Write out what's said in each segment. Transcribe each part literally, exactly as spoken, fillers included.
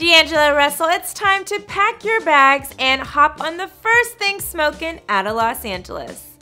D'Angelo Russell, it's time to pack your bags and hop on the first thing smoking out of Los Angeles.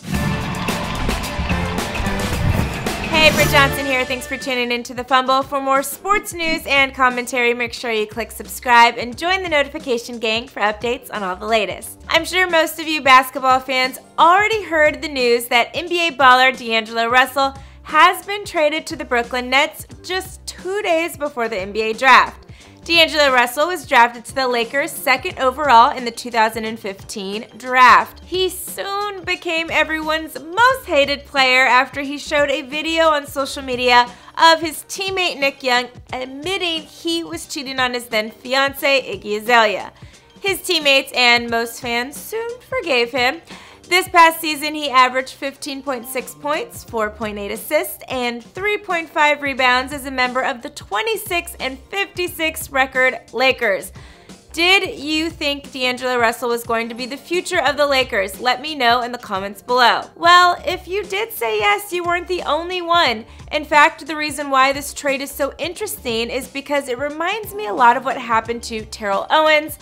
Hey, Brit Johnson here. Thanks for tuning in to The Fumble. For more sports news and commentary, make sure you click subscribe and join the notification gang for updates on all the latest. I'm sure most of you basketball fans already heard the news that N B A baller D'Angelo Russell has been traded to the Brooklyn Nets just two days before the N B A draft. D'Angelo Russell was drafted to the Lakers second overall in the two thousand fifteen draft. He soon became everyone's most hated player after he showed a video on social media of his teammate Nick Young admitting he was cheating on his then fiancée Iggy Azalea. His teammates and most fans soon forgave him. This past season, he averaged fifteen point six points, four point eight assists, and three point five rebounds as a member of the twenty-six and fifty-six record Lakers. Did you think D'Angelo Russell was going to be the future of the Lakers? Let me know in the comments below. Well, if you did say yes, you weren't the only one. In fact, the reason why this trade is so interesting is because it reminds me a lot of what happened to Terrell Owens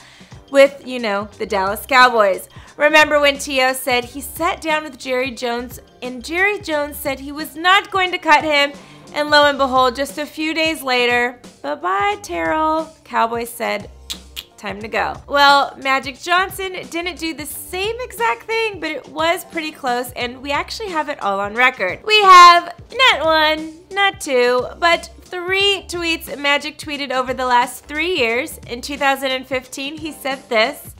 with, you know, the Dallas Cowboys. Remember when T O said he sat down with Jerry Jones and Jerry Jones said he was not going to cut him, and lo and behold, just a few days later, bye-bye Terrell, Cowboys said, time to go. Well, Magic Johnson didn't do the same exact thing, but it was pretty close, and we actually have it all on record. We have not one, not two, but three tweets Magic tweeted over the last three years. In two thousand fifteen, he said this: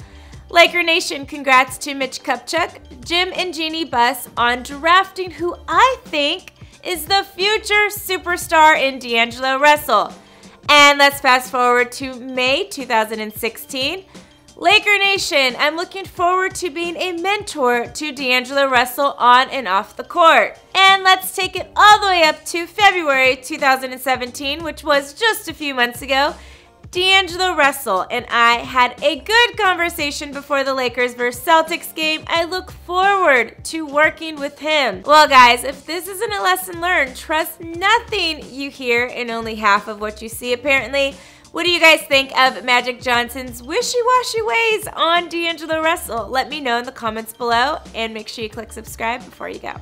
Laker Nation, congrats to Mitch Kupchak, Jim and Jeannie Buss on drafting who I think is the future superstar in D'Angelo Russell. And let's fast forward to May two thousand sixteen. Laker Nation, I'm looking forward to being a mentor to D'Angelo Russell on and off the court. And let's take it all the way up to February two thousand seventeen, which was just a few months ago. D'Angelo Russell and I had a good conversation before the Lakers versus Celtics game. I look forward to working with him. Well, guys, if this isn't a lesson learned, trust nothing you hear and only half of what you see, apparently. What do you guys think of Magic Johnson's wishy-washy ways on D'Angelo Russell? Let me know in the comments below, and make sure you click subscribe before you go.